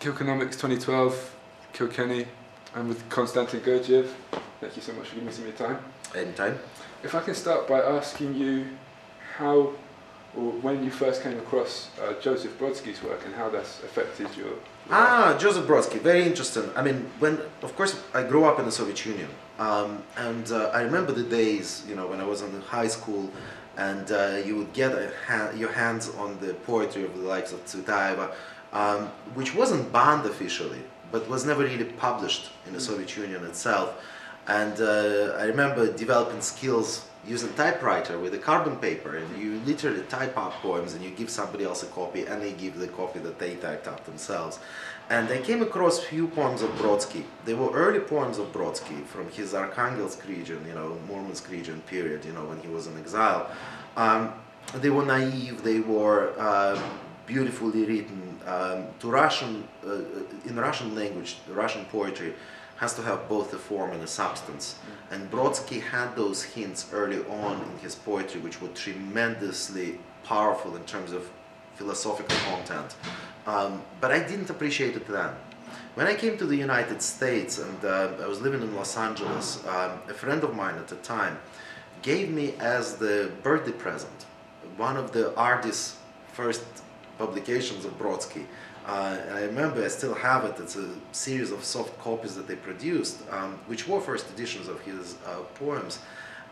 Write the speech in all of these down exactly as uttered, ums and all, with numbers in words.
Kilconomics twenty twelve, Kilkenny, I'm with Constantin Gurdgiev. Thank you so much for giving me some of your time. Anytime. If I can start by asking you how or when you first came across uh, Joseph Brodsky's work and how that's affected your, your Ah, life. Joseph Brodsky, very interesting. I mean, when, of course, I grew up in the Soviet Union, um, and uh, I remember the days, you know, when I was in high school, and uh, you would get a hand, your hands on the poetry of the likes of Tsvetaeva, um, which wasn't banned officially, but was never really published in the mm. Soviet Union itself. And uh, I remember developing skills using typewriter with a carbon paper, and you literally type up poems and you give somebody else a copy and they give the copy that they typed up themselves. And I came across few poems of Brodsky. They were early poems of Brodsky from his Arkhangelsk region, you know, Murmansk region period, you know, when he was in exile. Um, they were naive, they were uh, beautifully written. Um, to Russian, uh, in Russian language, Russian poetry has to have both a form and a substance. Mm. And Brodsky had those hints early on in his poetry, which were tremendously powerful in terms of philosophical content. Um, but I didn't appreciate it then. When I came to the United States, and uh, I was living in Los Angeles, um, a friend of mine at the time gave me as the birthday present one of the Ardis first publications of Brodsky. Uh, I remember, I still have it. It's a series of soft copies that they produced, um, which were first editions of his uh, poems,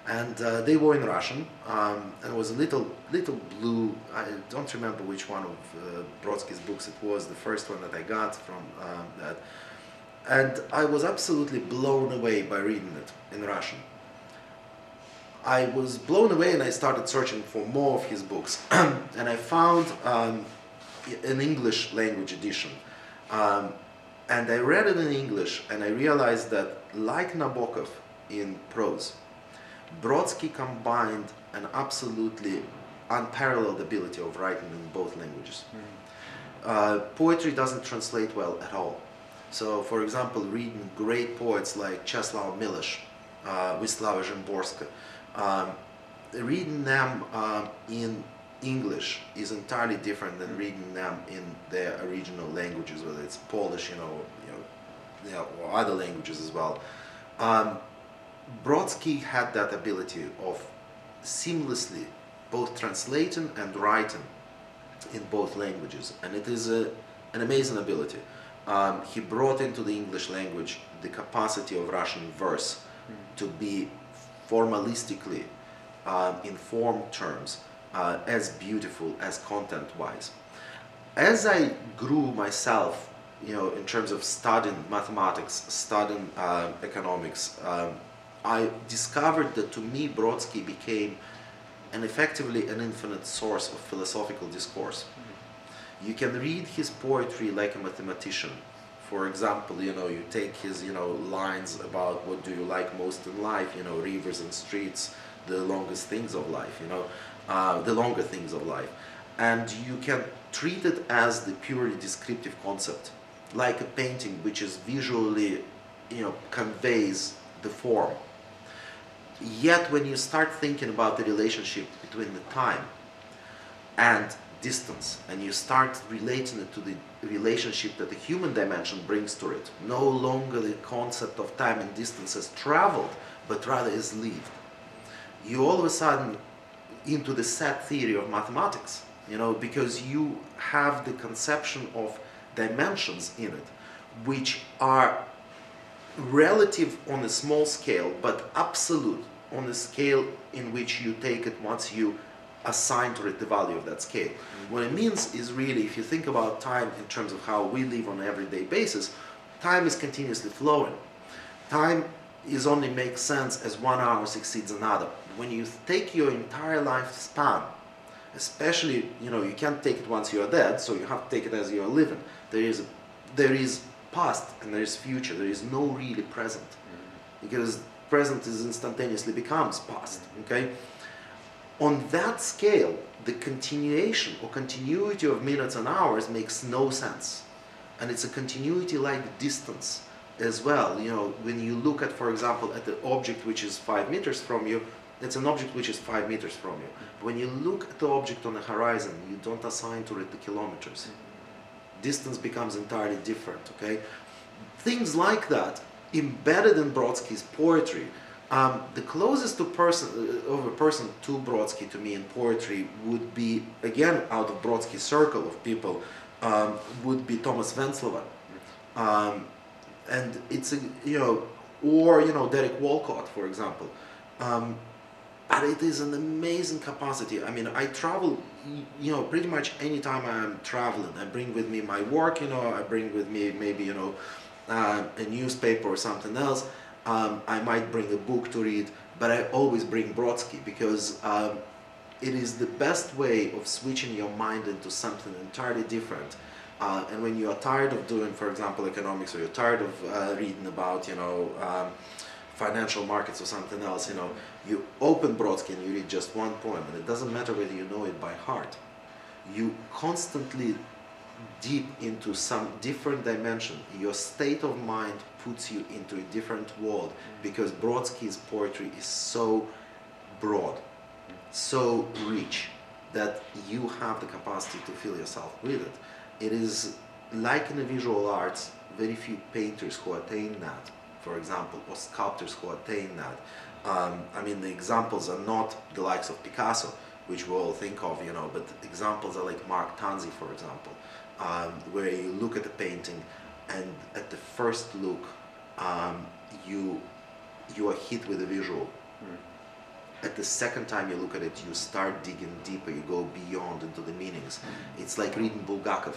and uh, they were in Russian. Um, and it was a little, little blue. I don't remember which one of uh, Brodsky's books it was. The first one that I got from uh, that, and I was absolutely blown away by reading it in Russian. I was blown away, and I started searching for more of his books, and I found. Um, an English language edition, um, and I read it in English, and I realized that, like Nabokov in prose, Brodsky combined an absolutely unparalleled ability of writing in both languages. Mm-hmm. uh, poetry doesn't translate well at all. So, for example, reading great poets like Czeslaw Milosz, uh, Vyslava Zimborska, um, reading them uh, in English is entirely different than reading them in their original languages, whether it's Polish, you know, you know, or other languages as well. Um, Brodsky had that ability of seamlessly both translating and writing in both languages, and it is a, an amazing ability. Um, he brought into the English language the capacity of Russian verse to be formalistically, um, in form terms, Uh, as beautiful as content-wise. As I grew myself, you know, in terms of studying mathematics, studying uh, economics, um, I discovered that to me Brodsky became an effectively an infinite source of philosophical discourse. Mm-hmm. You can read his poetry like a mathematician. For example, you know, you take his, you know, lines about what do you like most in life, you know, rivers and streets, the longest things of life, you know, Uh, the longer things of life, and you can treat it as the purely descriptive concept, like a painting which is visually, you know, conveys the form. Yet when you start thinking about the relationship between the time and distance, and you start relating it to the relationship that the human dimension brings to it, no longer the concept of time and distance is traveled, but rather is lived, you all of a sudden into the set theory of mathematics, you know, because you have the conception of dimensions in it, which are relative on a small scale, but absolute on a scale in which you take it once you assign to it the value of that scale. Mm-hmm. What it means is really, if you think about time in terms of how we live on an everyday basis, time is continuously flowing. Time is only makes sense as one hour succeeds another. When you take your entire lifespan, especially, you know, you can't take it once you're dead, so you have to take it as you're living. There is, there is past and there is future. There is no really present. Mm-hmm. Because present is instantaneously becomes past, okay? On that scale, the continuation or continuity of minutes and hours makes no sense. And it's a continuity like distance as well. You know, when you look at, for example, at the object which is five meters from you, it's an object which is five meters from you. When you look at the object on the horizon, you don't assign to it the kilometers. distance becomes entirely different, okay? Things like that, embedded in Brodsky's poetry. Um, the closest to person, of a person to Brodsky, to me, in poetry would be, again, out of Brodsky's circle of people, um, would be Thomas Venclova. Um, and it's, a, you know, or, you know, Derek Walcott, for example. Um, but it is an amazing capacity. I mean, I travel, you know, pretty much any time I'm traveling. I bring with me my work, you know, I bring with me maybe, you know, uh, a newspaper or something else. Um, I might bring a book to read, but I always bring Brodsky, because um, it is the best way of switching your mind into something entirely different. Uh, and when you are tired of doing, for example, economics, or you're tired of uh, reading about, you know, um, financial markets or something else, you know, you open Brodsky and you read just one poem, and it doesn't matter whether you know it by heart. You constantly deep into some different dimension. Your state of mind puts you into a different world, because Brodsky's poetry is so broad, so rich, that you have the capacity to fill yourself with it. It is like in the visual arts, very few painters who attain that, for example, or sculptors who attain that. Um, I mean, the examples are not the likes of Picasso, which we all think of, you know, but examples are like Mark Tanzi, for example, um, where you look at a painting, and at the first look, um, you you are hit with a visual. Mm. At the second time you look at it, you start digging deeper, you go beyond into the meanings. It's like reading Bulgakov.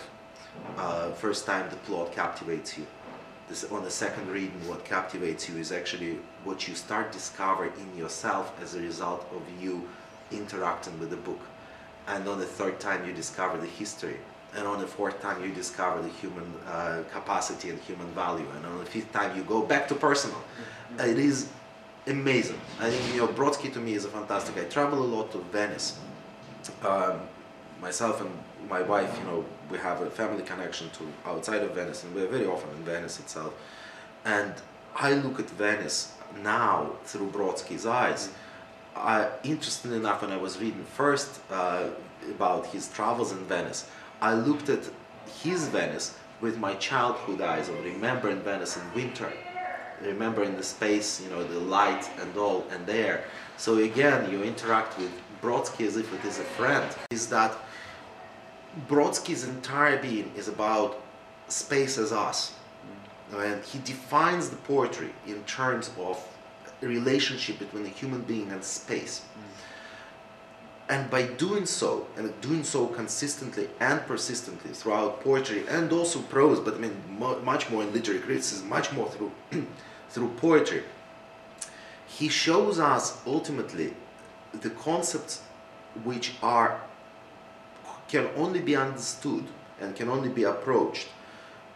Uh, first time the plot captivates you. This, on the second reading, what captivates you is actually what you start discovering in yourself as a result of you interacting with the book. And on the third time you discover the history, and on the fourth time you discover the human uh, capacity and human value, and on the fifth time you go back to personal. It is amazing. I think, you know, Brodsky to me is a fantastic. I travel a lot to Venice. Um, myself and my wife, you know, we have a family connection to outside of Venice, and we're very often in Venice itself. And I look at Venice now through Brodsky's eyes. Uh, interestingly enough, when I was reading first uh, about his travels in Venice, I looked at his Venice with my childhood eyes of remembering Venice in winter, remembering the space, you know, the light and all, and there. So again, you interact with Brodsky as if it is a friend. Is that Brodsky's entire being is about space as us, and he defines the poetry in terms of relationship between a human being and space. Mm. And by doing so, and doing so consistently and persistently throughout poetry and also prose, but I mean mo much more in literary criticism, much more through through poetry, he shows us ultimately the concepts which are can only be understood and can only be approached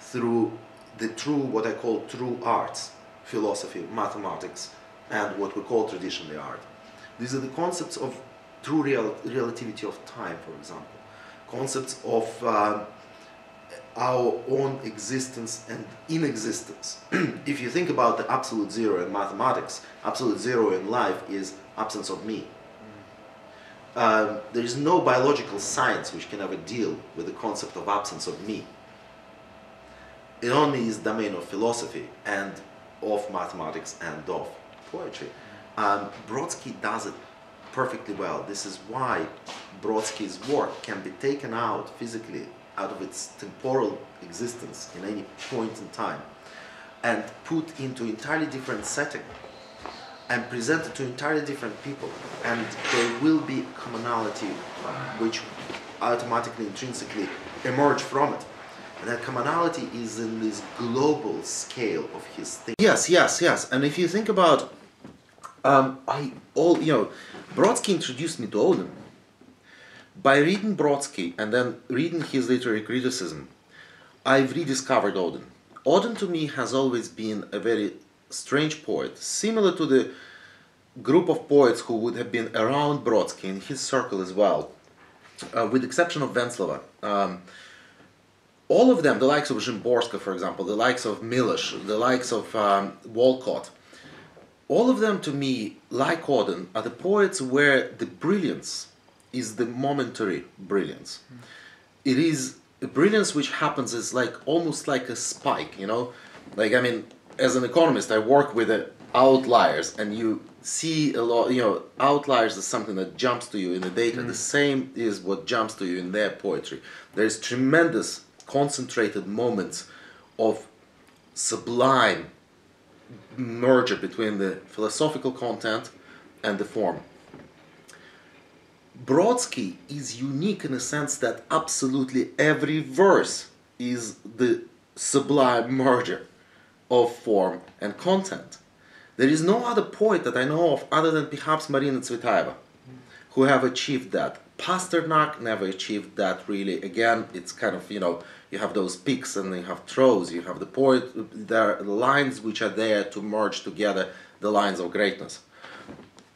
through the true, what I call true arts, philosophy, mathematics, and what we call traditionally art. These are the concepts of true real, relativity of time, for example, concepts of uh, our own existence and inexistence. If you think about the absolute zero in mathematics, absolute zero in life is absence of me. Uh, there is no biological science which can ever deal with the concept of absence of me. It only is the domain of philosophy and of mathematics and of poetry. Um, Brodsky does it perfectly well. This is why Brodsky's work can be taken out physically out of its temporal existence in any point in time and put into entirely different setting and presented to entirely different people, and there will be commonality which automatically, intrinsically emerge from it. And that commonality is in this global scale of his thing. Yes, yes, yes. And if you think about, um, I all you know, Brodsky introduced me to Auden. By reading Brodsky and then reading his literary criticism, I've rediscovered Auden. Auden to me has always been a very strange poet, similar to the group of poets who would have been around Brodsky in his circle as well, uh, with the exception of Venclova. Um, All of them, the likes of Zimborska, for example, the likes of Milosz, the likes of um, Walcott, all of them to me, like Auden, are the poets where the brilliance is the momentary brilliance. Mm. It is the brilliance which happens is like almost like a spike, you know? Like, I mean, as an economist, I work with uh, outliers, and you see a lot, you know, outliers is something that jumps to you in the data. Mm. The same is what jumps to you in their poetry. There's tremendous concentrated moments of sublime merger between the philosophical content and the form. Brodsky is unique in the sense that absolutely every verse is the sublime merger of form and content. There is no other poet that I know of other than perhaps Marina Tsvetaeva who have achieved that. Pasternak never achieved that really. Again, it's kind of, you know, you have those peaks and you have throws, you have the poet, there are lines which are there to merge together the lines of greatness.